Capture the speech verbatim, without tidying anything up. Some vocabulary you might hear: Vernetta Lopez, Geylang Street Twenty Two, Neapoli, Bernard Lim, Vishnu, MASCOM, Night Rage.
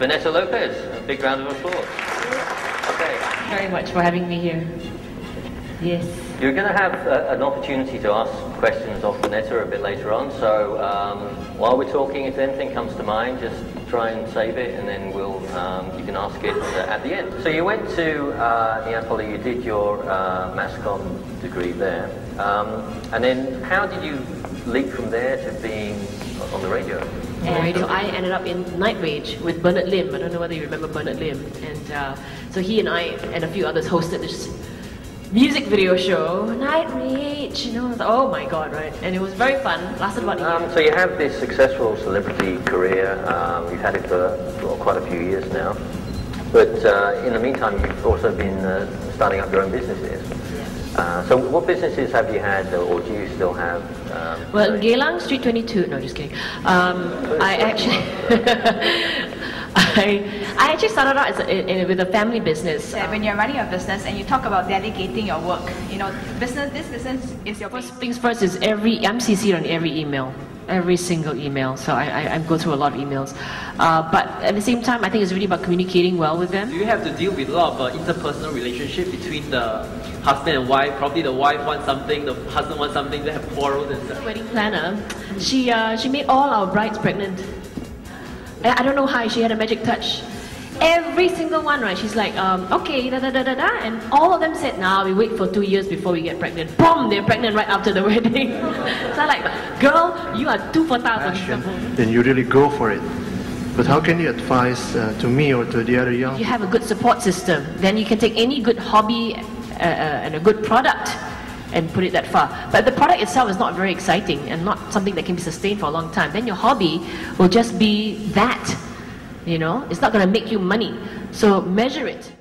Vernetta Lopez, a big round of applause. Okay. Thank you very much for having me here. Yes. You're going to have a, an opportunity to ask questions of Vernetta a bit later on, so um, while we're talking, if anything comes to mind, just try and save it, and then we'll um, you can ask it uh, at the end. So you went to uh, Neapoli, you did your uh, MASCOM degree there, um, and then how did you leap from there to being on the radio? And so I ended up in Night Rage with Bernard Lim. I don't know whether you remember Bernard Lim. And uh, so he and I and a few others hosted this music video show, Night Rage. You know, I was like, oh my god, right? And it was very fun. Lasted about a year. Um, so you have this successful celebrity career. Um, you've had it for well, quite a few years now. But uh, in the meantime, you've also been uh, starting up your own businesses. Uh, so what businesses have you had, or do you still have? Um, well, Geylang Street Twenty Two. No, just kidding. Um, I actually, I, I actually started out as a, in, in, with a family business. Yeah, when you're running a business and you talk about delegating your work, you know, business. This business is your first things first. Is every I'm C C'd on every email, every single email. So I, I, I go through a lot of emails, uh, but at the same time, I think it's really about communicating well with them. Do you have to deal with a lot of uh, interpersonal relationship between the husband and wife? Probably the wife wants something, the husband wants something, they have quarrels and stuff. Wedding planner, she, uh, she made all our brides pregnant. I, I don't know how, she had a magic touch. Every single one, right, she's like, um, okay, da-da-da-da-da, and all of them said, nah, we wait for two years before we get pregnant. Boom, they're pregnant right after the wedding. So I'm like, girl, you are too fertile for this. Then you really go for it. But how can you advise uh, to me or to the other young people? You have a good support system, then you can take any good hobby Uh, uh, and a good product and put it that far. But the product itself is not very exciting and not something that can be sustained for a long time. Then your hobby will just be that, you know? It's not going to make you money. So measure it.